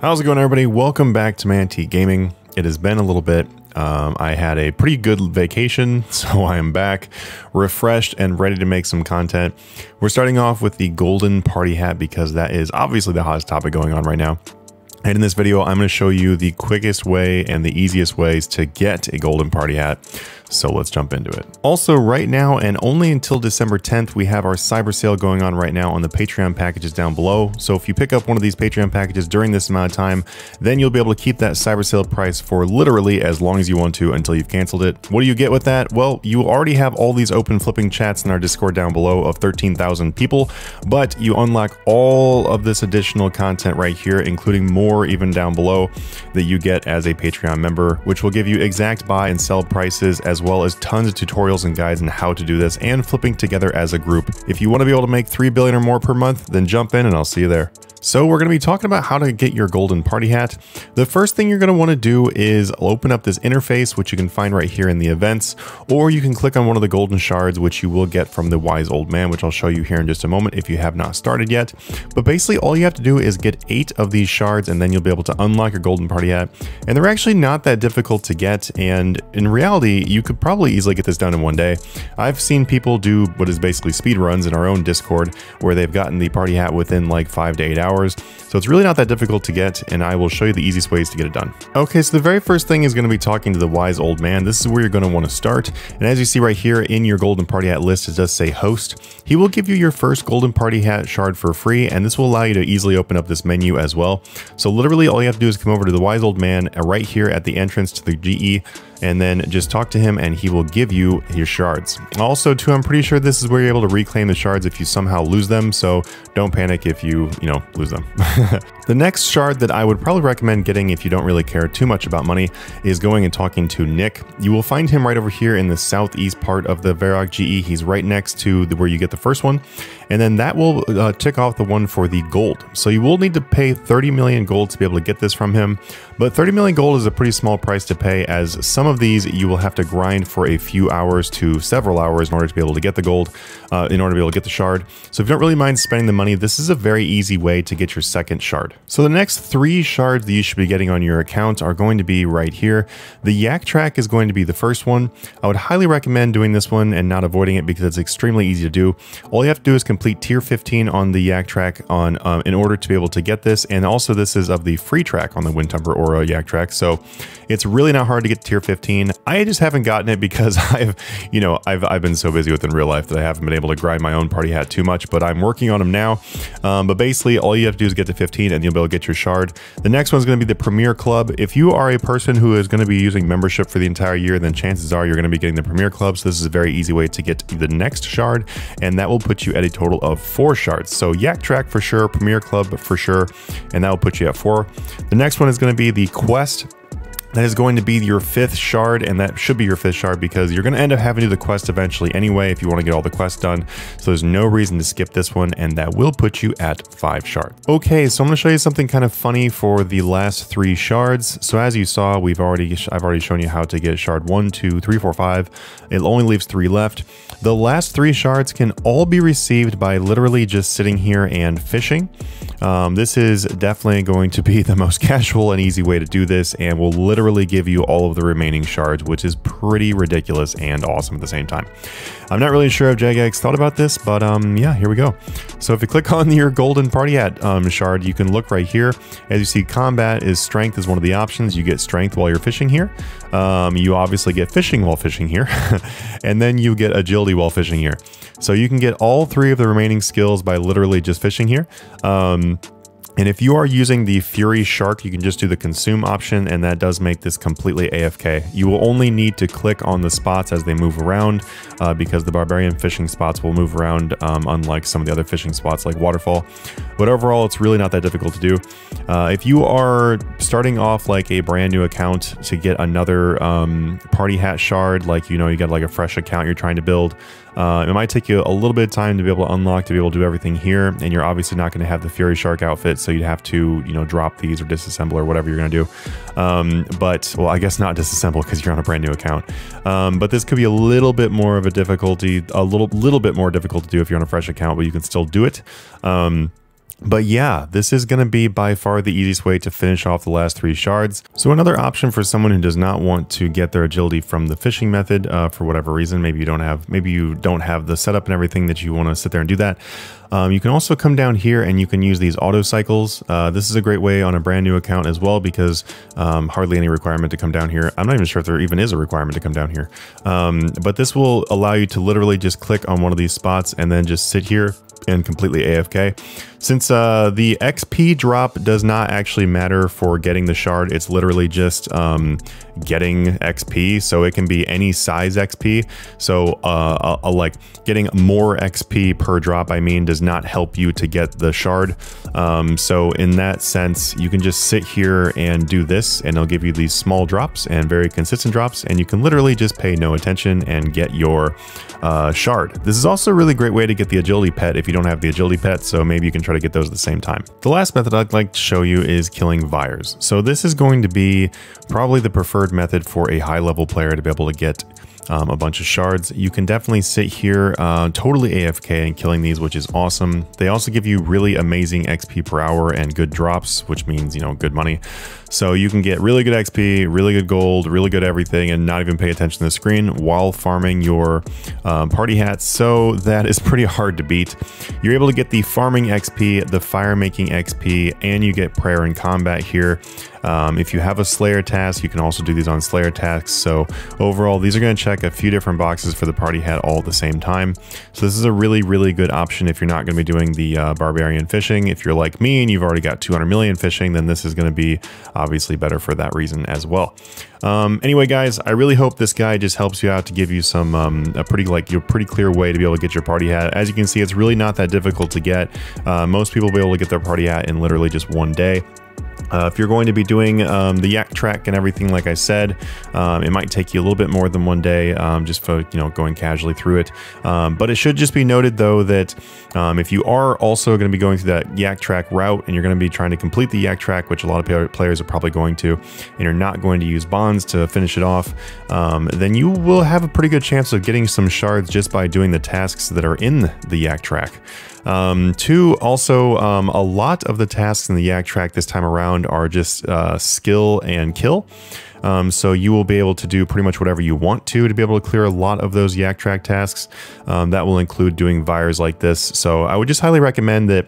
How's it going, everybody? Welcome back to Manatee Gaming. It has been a little bit. I had a pretty good vacation, so I am back, refreshed and ready to make some content. We're starting off with the golden party hat because that is obviously the hottest topic going on right now. And in this video, I'm going to show you the quickest way and the easiest ways to get a golden party hat. So let's jump into it. Also, right now and only until December 10th, we have our cyber sale going on right now on the Patreon packages down below. So if you pick up one of these Patreon packages during this amount of time, then you'll be able to keep that cyber sale price for literally as long as you want to until you've canceled it. What do you get with that? Well, you already have all these open flipping chats in our Discord down below of 13,000 people, but you unlock all of this additional content right here, including more even down below that you get as a Patreon member, which will give you exact buy and sell prices as well as tons of tutorials and guides on how to do this and flipping together as a group. If you want to be able to make 3 billion or more per month, then jump in and I'll see you there. So we're going to be talking about how to get your golden party hat. The first thing you're going to want to do is open up this interface, which you can find right here in the events, or you can click on one of the golden shards, which you will get from the wise old man, which I'll show you here in just a moment if you have not started yet. But basically all you have to do is get 8 of these shards and then you'll be able to unlock your golden party hat. And they're actually not that difficult to get. And in reality, you could probably easily get this done in one day. I've seen people do what is basically speed runs in our own Discord where they've gotten the party hat within like 5 to 8 hours. So it's really not that difficult to get, and I will show you the easiest ways to get it done. Okay, so the very first thing is going to be talking to the wise old man. This is where you're going to want to start. And as you see right here in your golden party hat list, it does say host. He will give you your first golden party hat shard for free, and this will allow you to easily open up this menu as well. So literally all you have to do is come over to the wise old man right here at the entrance to the GE, and then just talk to him and he will give you your shards. Also too, I'm pretty sure this is where you're able to reclaim the shards if you somehow lose them. So don't panic if you lose them. The next shard that I would probably recommend getting if you don't really care too much about money is going and talking to Nick. You will find him right over here in the southeast part of the Varrock GE. He's right next to where you get the first one. And then that will tick off the one for the gold. So you will need to pay 30 million gold to be able to get this from him. But 30 million gold is a pretty small price to pay, as some of these you will have to grind for a few hours to several hours in order to be able to get the gold, in order to be able to get the shard. So if you don't really mind spending the money, this is a very easy way to get your second shard. So the next 3 shards that you should be getting on your account are going to be right here. The Yak Track is going to be the first one. I would highly recommend doing this one and not avoiding it because it's extremely easy to do. All you have to do is complete tier 15 on the Yak Track on in order to be able to get this. And also this is of the free track on the Wind Tumper Aura Yak Track. So it's really not hard to get to tier 15. I just haven't gotten it because I've been so busy with in real life that I haven't been able to grind my own party hat too much, but I'm working on them now. But basically all you have to do is get to 15 and you'll be able to get your shard. The next one's going to be the Premier Club. If you are a person who is going to be using membership for the entire year, then chances are you're going to be getting the Premier Club. So this is a very easy way to get the next shard, and that will put you at a total of 4 shards. So Yak Track for sure, Premier Club for sure, and that will put you at 4. The next one is going to be the quest. That is going to be your 5th shard, and that should be your 5th shard because you're going to end up having to do the quest eventually anyway if you want to get all the quests done. So there's no reason to skip this one, and that will put you at 5 shards. Okay, so I'm going to show you something kind of funny for the last 3 shards. So as you saw, I've already shown you how to get shard 1, 2, 3, 4, 5. It only leaves 3 left. The last 3 shards can all be received by literally just sitting here and fishing. This is definitely going to be the most casual and easy way to do this, and will literally give you all of the remaining shards, which is pretty ridiculous and awesome at the same time. I'm not really sure if Jagex thought about this, but yeah, here we go. So if you click on your golden party hat shard, you can look right here. As you see, combat is strength is one of the options. You get strength while you're fishing here. You obviously get fishing while fishing here, and then you get agility while fishing here. So you can get all 3 of the remaining skills by literally just fishing here. And if you are using the Fury Shark, you can just do the consume option, and that does make this completely AFK. You will only need to click on the spots as they move around because the barbarian fishing spots will move around, unlike some of the other fishing spots like waterfall. But overall, it's really not that difficult to do. If you are starting off like a brand new account to get another party hat shard, like, you got like a fresh account you're trying to build, it might take you a little bit of time to be able to unlock, to be able to do everything here. And you're obviously not going to have the Fury Shark outfit, so you'd have to, drop these or disassemble or whatever you're going to do. But, well, I guess not disassemble because you're on a brand new account. But this could be a little bit more of a difficulty, a little bit more difficult to do if you're on a fresh account, but you can still do it. But yeah, this is going to be by far the easiest way to finish off the last three shards. So another option for someone who does not want to get their agility from the fishing method for whatever reason, maybe you don't have the setup and everything that you want to sit there and do that. You can also come down here and you can use these auto cycles. This is a great way on a brand new account as well, because hardly any requirement to come down here. I'm not even sure if there even is a requirement to come down here. But this will allow you to literally just click on one of these spots and then just sit here and completely AFK. Since the XP drop does not actually matter for getting the shard, it's literally just getting XP. So it can be any size XP. So like getting more XP per drop, I mean, does not help you to get the shard. So in that sense, you can just sit here and do this and it'll give you these small drops and very consistent drops, and you can literally just pay no attention and get your shard. This is also a really great way to get the agility pet if you don't have the agility pet, so maybe you can try to get those at the same time. The last method I'd like to show you is killing Vires. So this is going to be probably the preferred method for a high level player to be able to get a bunch of shards. You can definitely sit here totally AFK and killing these, which is awesome. They also give you really amazing XP per hour and good drops, which means, you know, good money. So you can get really good XP, really good gold, really good everything, and not even pay attention to the screen while farming your party hats. So that is pretty hard to beat. You're able to get the farming XP, the fire making XP, and you get prayer and combat here. If you have a Slayer task, you can also do these on Slayer tasks. So overall, these are going to check a few different boxes for the party hat all at the same time. So this is a really, really good option if you're not going to be doing the Barbarian fishing. If you're like me and you've already got 200 million fishing, then this is going to be obviously better for that reason as well. Anyway, guys, I really hope this guide just helps you out to give you some a pretty clear way to be able to get your party hat. As you can see, it's really not that difficult to get. Most people will be able to get their party hat in literally just one day. If you're going to be doing the Yak Track and everything, like I said, it might take you a little bit more than one day, just for, you know, going casually through it. But it should just be noted, though, that if you are also going to be going through that Yak Track route and you're going to be trying to complete the Yak Track, which a lot of players are probably going to, and you're not going to use bonds to finish it off, then you will have a pretty good chance of getting some shards just by doing the tasks that are in the Yak Track. A lot of the tasks in the Yak Track this time around are just skill and kill. So you will be able to do pretty much whatever you want to be able to clear a lot of those Yak Track tasks. That will include doing Vires like this. So I would just highly recommend that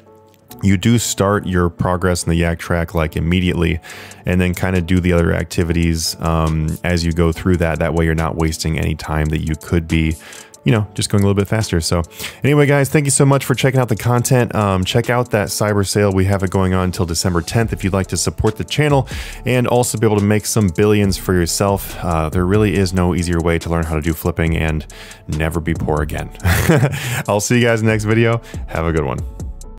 you do start your progress in the Yak Track like immediately, and then kind of do the other activities as you go through that. That way you're not wasting any time that you could be, you know, just going a little bit faster. So anyway, guys, thank you so much for checking out the content. Check out that cyber sale. We have it going on until December 10th. If you'd like to support the channel and also be able to make some billions for yourself, there really is no easier way to learn how to do flipping and never be poor again. I'll see you guys in the next video. Have a good one.